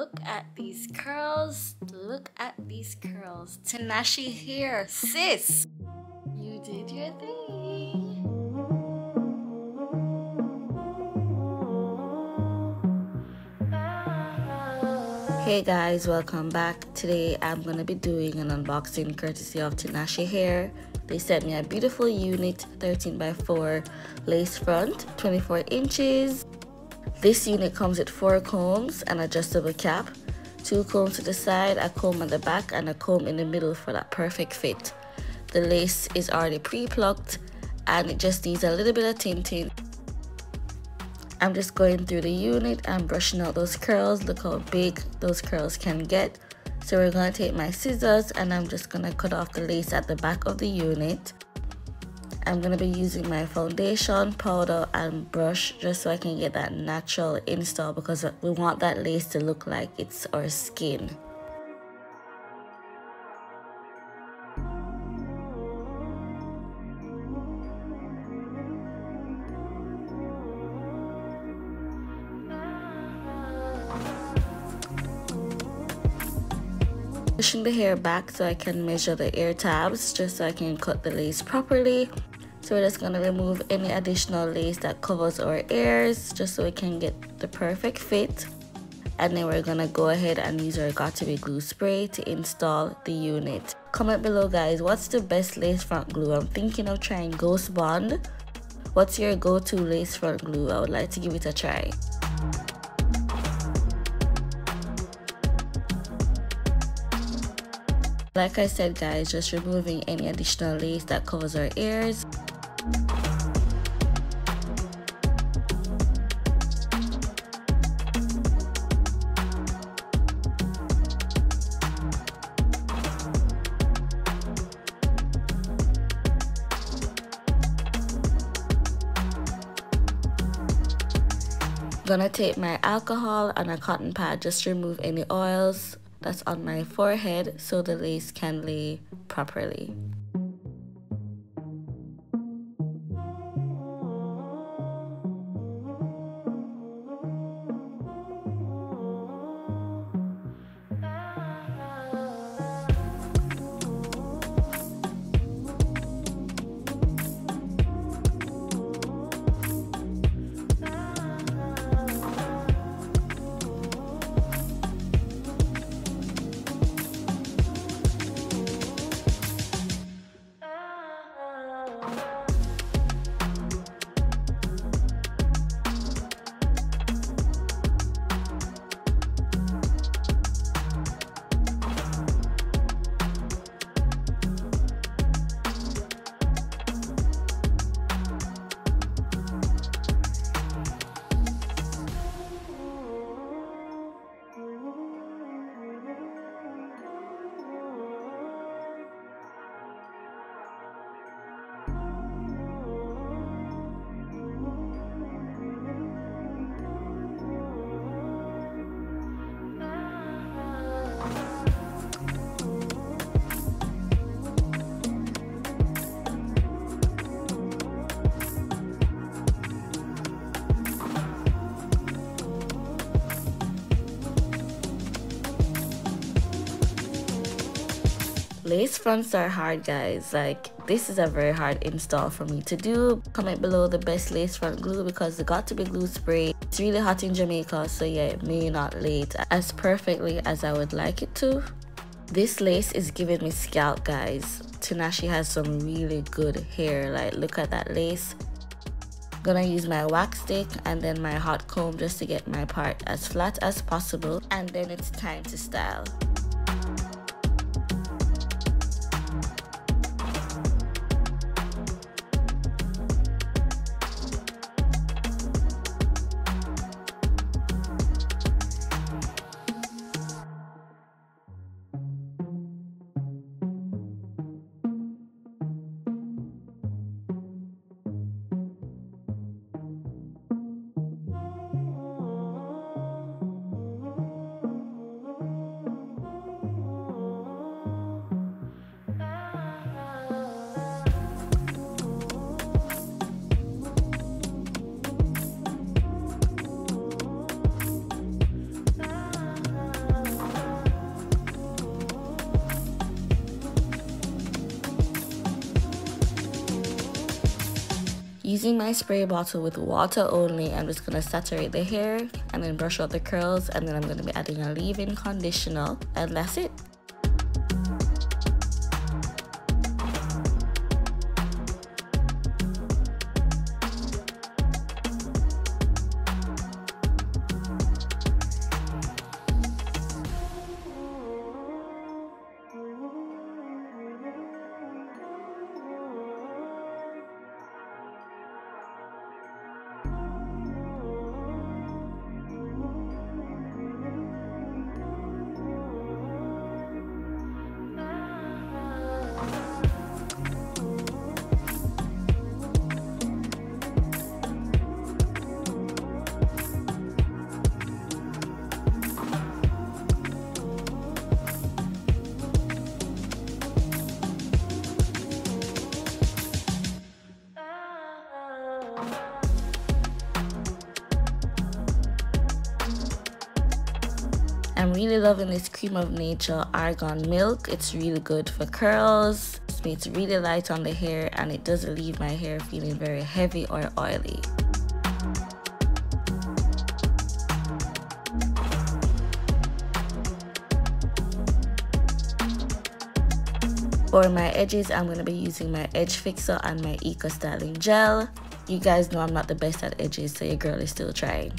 Look at these curls. Look at these curls. Tinashe Hair, sis. You did your thing. Hey guys, welcome back. Today I'm gonna be doing an unboxing courtesy of Tinashe Hair. They sent me a beautiful unit 13x4 lace front, 24 inches. This unit comes with 4 combs, an adjustable cap, 2 combs to the side, a comb at the back, and a comb in the middle for that perfect fit. The lace is already pre-plucked and it just needs a little bit of tinting. I'm just going through the unit and brushing out those curls. Look how big those curls can get. So we're going to take my scissors and I'm just going to cut off the lace at the back of the unit. I'm going to be using my foundation, powder and brush just so I can get that natural install, because we want that lace to look like it's our skin. Pushing the hair back so I can measure the ear tabs just so I can cut the lace properly. So we're just going to remove any additional lace that covers our ears just so we can get the perfect fit. And then we're going to go ahead and use our Got To Be glue spray to install the unit. Comment below guys, what's the best lace front glue? I'm thinking of trying Ghost Bond. What's your go-to lace front glue? I would like to give it a try. Like I said guys, just removing any additional lace that covers our ears. I'm gonna take my alcohol and a cotton pad, just remove any oils that's on my forehead so the lace can lay properly. Lace fronts are hard guys, like this is a very hard install for me to do. Comment below the best lace front glue, because the Got To Be glue spray, it's really hot in Jamaica, so yeah, it may not lay it as perfectly as I would like it to. This lace is giving me scalp guys. Tinashe has some really good hair, like look at that lace. I'm gonna use my wax stick and then my hot comb just to get my part as flat as possible, and then it's time to style. using my spray bottle with water only, I'm just going to saturate the hair and then brush out the curls, and then I'm going to be adding a leave-in conditioner, and that's it. I'm really loving this Cream of Nature Argan Milk. It's really good for curls. It's really light on the hair, and it doesn't leave my hair feeling very heavy or oily. For my edges, I'm going to be using my Edge Fixer and my Eco Styling Gel. You guys know I'm not the best at edges, so your girl is still trying.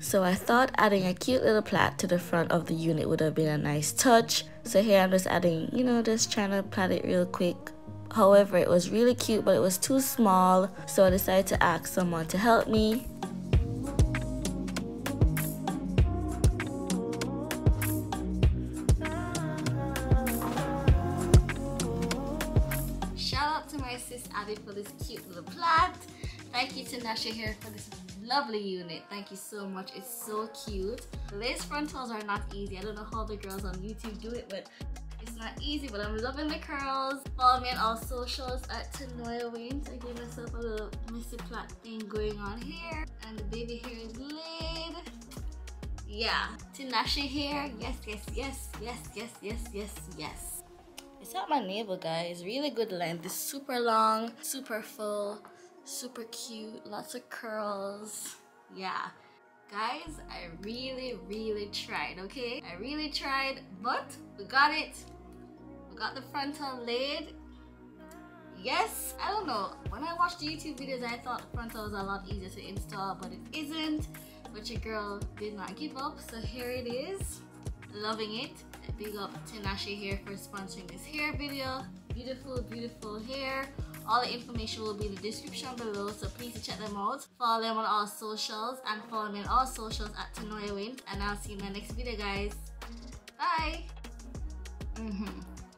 So I thought adding a cute little plait to the front of the unit would have been a nice touch. So here I'm just adding, you know, just trying to plait it real quick. However, it was really cute, but it was too small. So I decided to ask someone to help me. Shout out to my sis Abby for this cute little plait. Thank you to Tinashe Hair for this lovely unit. Thank you so much. It's so cute. Lace frontals are not easy. I don't know how the girls on YouTube do it, but it's not easy. But I'm loving the curls. Follow me on all socials at Tonaya Wint. I gave myself a little messy plait thing going on here, and the baby hair is laid. Yeah, Tinashe Hair. Yes, yes, yes, yes, yes, yes, yes, yes. It's at my navel, guys. Really good length. It's super long, super full, super cute, lots of curls. Yeah guys, I really tried. Okay, I really tried, but we got it. We got the frontal laid. Yes, I don't know, when I watched the YouTube videos I thought the frontal was a lot easier to install, but it isn't. But your girl did not give up, so here it is. Loving it. Big up Tinashe Hair for sponsoring this hair video. Beautiful, beautiful hair. All the information will be in the description below, so please check them out. Follow them on all socials, and follow me on all socials at Tonaya Wint, and I'll see you in my next video, guys. Bye!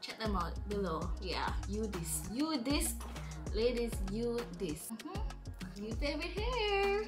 Check them out below. Yeah, you this. Ladies, you this. New favorite hair!